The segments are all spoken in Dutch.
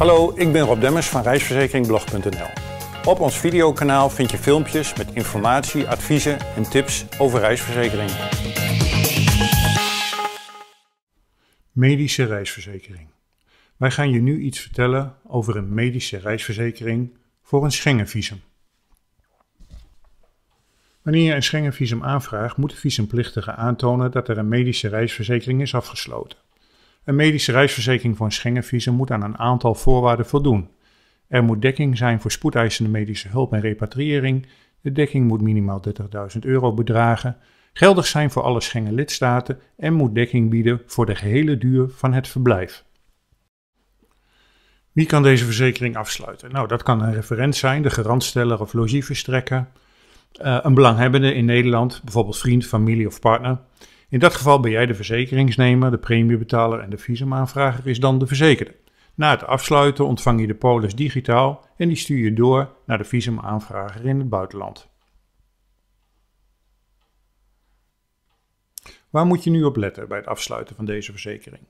Hallo, ik ben Rob Demmers van Reisverzekering Blog.nl. Op ons videokanaal vind je filmpjes met informatie, adviezen en tips over reisverzekering. Medische reisverzekering. Wij gaan je nu iets vertellen over een medische reisverzekering voor een Schengenvisum. Wanneer je een Schengenvisum aanvraagt, moet de visumplichtige aantonen dat er een medische reisverzekering is afgesloten. Een medische reisverzekering voor een Schengenvisum moet aan een aantal voorwaarden voldoen. Er moet dekking zijn voor spoedeisende medische hulp en repatriëring. De dekking moet minimaal €30.000 bedragen. Geldig zijn voor alle Schengen-lidstaten en moet dekking bieden voor de gehele duur van het verblijf. Wie kan deze verzekering afsluiten? Nou, dat kan een referent zijn, de garantsteller of logieverstrekker, een belanghebbende in Nederland, bijvoorbeeld vriend, familie of partner. In dat geval ben jij de verzekeringsnemer, de premiebetaler en de visumaanvrager is dan de verzekerde. Na het afsluiten ontvang je de polis digitaal en die stuur je door naar de visumaanvrager in het buitenland. Waar moet je nu op letten bij het afsluiten van deze verzekering?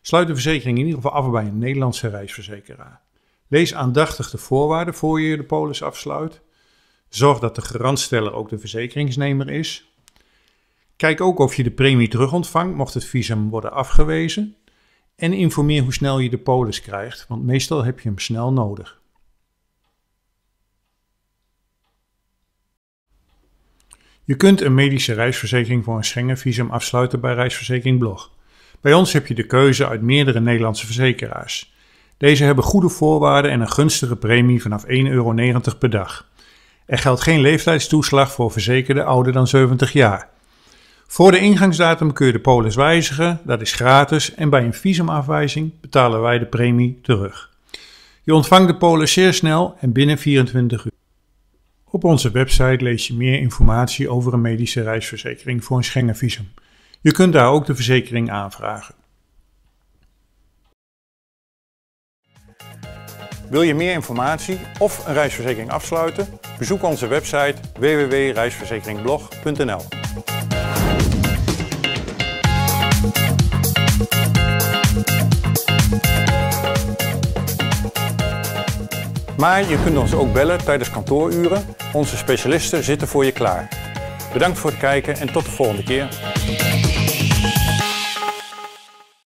Sluit de verzekering in ieder geval af bij een Nederlandse reisverzekeraar. Lees aandachtig de voorwaarden voor je de polis afsluit. Zorg dat de garantsteller ook de verzekeringsnemer is. Kijk ook of je de premie terugontvangt, mocht het visum worden afgewezen. En informeer hoe snel je de polis krijgt, want meestal heb je hem snel nodig. Je kunt een medische reisverzekering voor een Schengenvisum afsluiten bij Reisverzekering Blog. Bij ons heb je de keuze uit meerdere Nederlandse verzekeraars. Deze hebben goede voorwaarden en een gunstige premie vanaf €1,90 per dag. Er geldt geen leeftijdstoeslag voor verzekerden ouder dan 70 jaar. Voor de ingangsdatum kun je de polis wijzigen, dat is gratis en bij een visumafwijzing betalen wij de premie terug. Je ontvangt de polis zeer snel en binnen 24 uur. Op onze website lees je meer informatie over een medische reisverzekering voor een Schengenvisum. Je kunt daar ook de verzekering aanvragen. Wil je meer informatie of een reisverzekering afsluiten? Bezoek onze website www.reisverzekerinblog.nl. Maar je kunt ons ook bellen tijdens kantooruren. Onze specialisten zitten voor je klaar. Bedankt voor het kijken en tot de volgende keer.